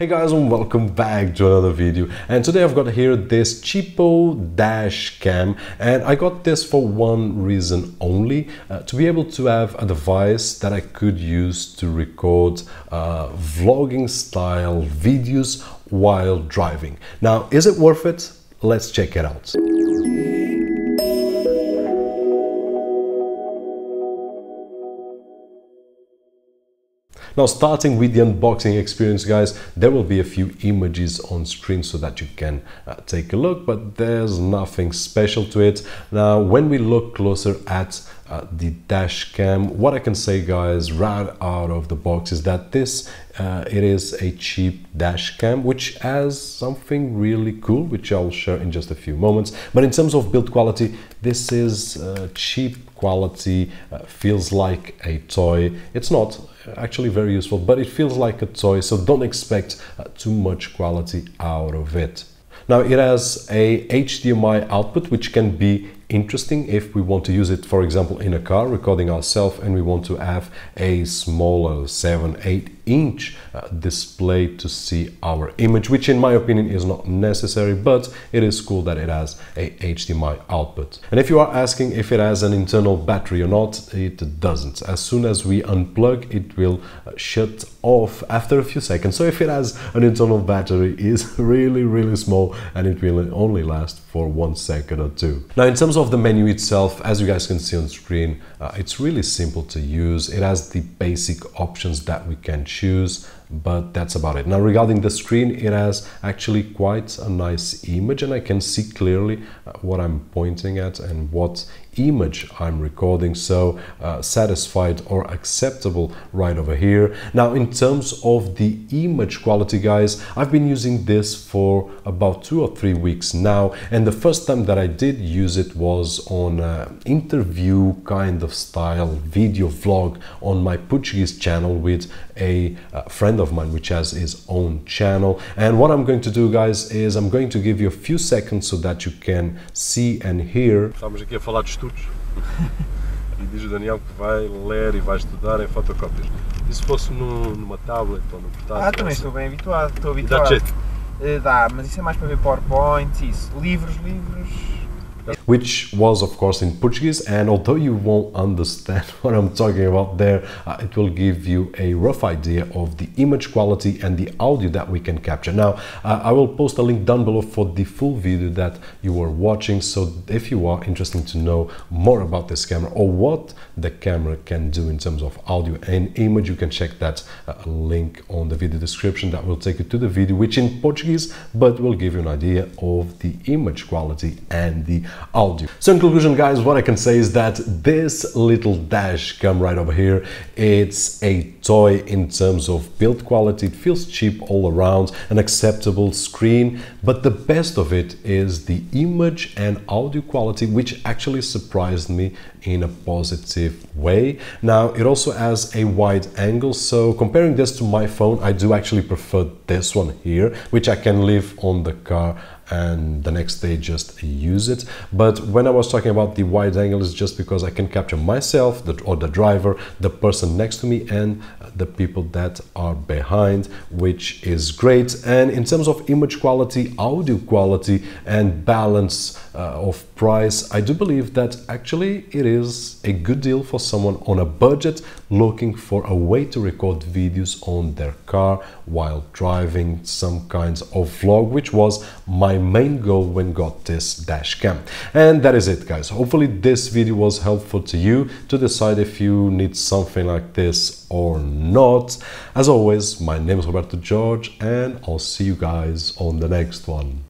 Hey guys, and welcome back to another video. And today I've got here this cheapo dash cam, and I got this for one reason only, to be able to have a device that I could use to record vlogging style videos while driving. Now, is it worth it? Let's check it out. Now, starting with the unboxing experience, guys, there will be a few images on screen so that you can take a look, but there's nothing special to it. Now, when we look closer at the dash cam, what I can say, guys, right out of the box is that this it is a cheap dash cam, which has something really cool, which I'll share in just a few moments. But in terms of build quality, this is cheap quality, feels like a toy. It's not actually very useful, but it feels like a toy, so don't expect too much quality out of it. Now, it has a HDMI output, which can be interesting if we want to use it, for example, in a car recording ourselves, and we want to have a smaller 7-8 inch display to see our image, which in my opinion is not necessary, but it is cool that it has a HDMI output. And if you are asking if it has an internal battery or not, it doesn't. As soon as we unplug, it will shut off after a few seconds. So if it has an internal battery, it's really small, and it will only last for 1 second or two. Now, in terms of the menu itself, as you guys can see on screen, it's really simple to use. It has the basic options that we can choose, but that's about it. Now, regarding the screen, it has actually quite a nice image, and I can see clearly what I'm pointing at and what image I'm recording, so satisfied or acceptable right over here. Now, in terms of the image quality, guys, I've been using this for about 2 or 3 weeks now, and the first time that I did use it was on an interview kind of style video vlog on my Portuguese channel with a friend of mine, which has his own channel. And what I'm going to do, guys, is I'm going to give you a few seconds so that you can see and hear. Estamos aqui a falar de estudos e diz o Daniel que vai ler e vai estudar em fotocópias. E se fosse numa tablet ou no portátil? Ah, também estou bem habituado, estou habituado. Dá jeito? Dá, mas isso é mais para ver PowerPoints, isso. Livros. Which was, of course, in Portuguese, and although you won't understand what I'm talking about there, it will give you a rough idea of the image quality and the audio that we can capture. Now, I will post a link down below for the full video that you are watching, so if you are interested to know more about this camera or what the camera can do in terms of audio and image, you can check that link on the video description that will take you to the video, which in Portuguese, but will give you an idea of the image quality and the audio. So in conclusion, guys, what I can say is that this little dash cam right over here, it's a toy in terms of build quality. It feels cheap all around, an acceptable screen, but the best of it is the image and audio quality, which actually surprised me in a positive way. Now, it also has a wide angle, so comparing this to my phone, I do actually prefer this one here, which I can leave on the car and the next day just use it. But when I was talking about the wide angle, is just because I can capture myself, the driver, the person next to me, and the people that are behind, which is great. And in terms of image quality, audio quality, and balance of price, I do believe that actually it is a good deal for someone on a budget looking for a way to record videos on their car while driving, some kinds of vlog, which was my main goal when got this dash cam. And that is it, guys. Hopefully this video was helpful to you to decide if you need something like this or not. As always, my name is Roberto Jorge, and I'll see you guys on the next one.